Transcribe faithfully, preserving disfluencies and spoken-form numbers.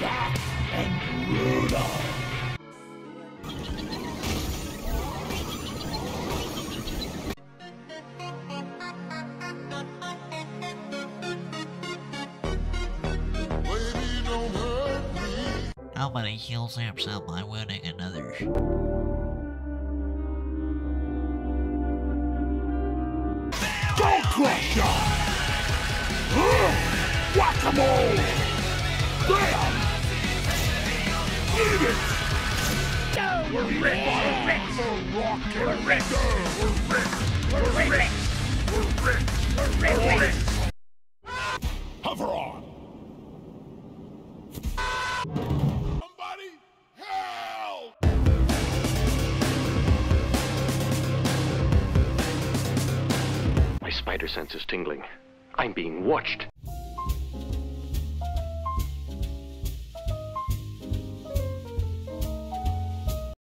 Dax and Rudolph. How many kills himself by winning another? Go Crusher! Uh, guacamole! Bam! Eat it! Go! We're rich! We're rich! We're rich! We're rich! We're rich! We're rich! Hover on! My spider sense is tingling. I'm being watched.